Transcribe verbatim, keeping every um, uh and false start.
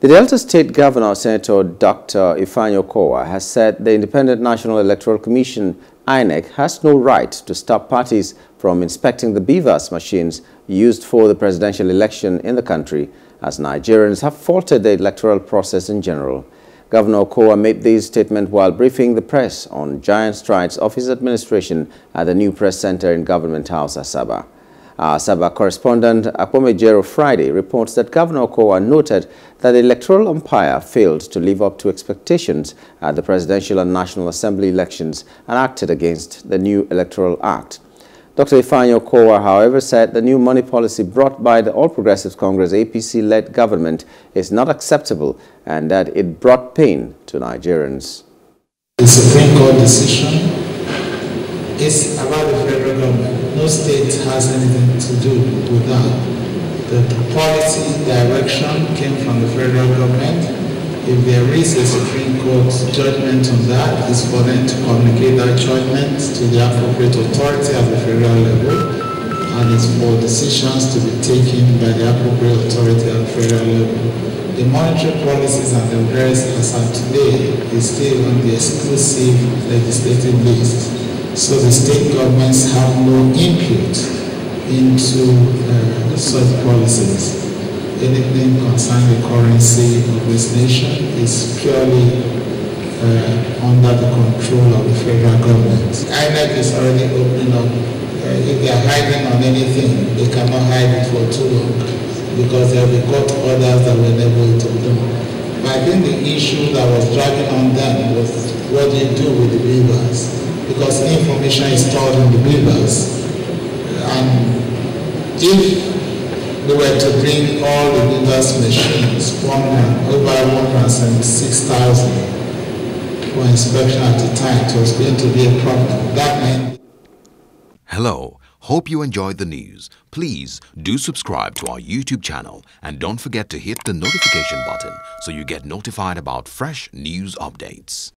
The Delta State Governor, Senator Doctor Ifeanyi Okowa, has said the Independent National Electoral Commission, I N E C, has no right to stop parties from inspecting the B V A S machines used for the presidential election in the country, as Nigerians have faulted the electoral process in general. Governor Okowa made this statement while briefing the press on giant strides of his administration at the new press center in Government House, Asaba. Our Asaba correspondent Akomajero Jero Friday reports that Governor Okowa noted that the electoral umpire failed to live up to expectations at the presidential and national assembly elections and acted against the new electoral act. Doctor Ifeanyi Okowa, however, said the new money policy brought by the All Progressives Congress A P C-led government is not acceptable and that it brought pain to Nigerians. The Supreme Court decision is about the federal government. No state has anything to do with that. The policy direction came from the federal government. If there is a Supreme Court judgment on that, it's for them to communicate that judgment to the appropriate authority at the federal level, and it's for decisions to be taken by the appropriate authority at the federal level. The monetary policies and the various as of today is still on the exclusive legislative list. So the state governments have no input into uh, such policies. Anything concerning the currency of this nation is purely uh, under the control of the federal government. I N E C is already opening up. Uh, if they are hiding on anything, they cannot hide it for too long because they have got orders that were never able to do. But I think the issue that was dragging on them was what they do with the B V A S. Because information is stored in the B V A S, and if they were to bring all the B V A S machines, one, over one hundred seventy-six thousand for inspection at a time, it was going to be a problem. That meant. Hello, hope you enjoyed the news. Please do subscribe to our YouTube channel and don't forget to hit the notification button so you get notified about fresh news updates.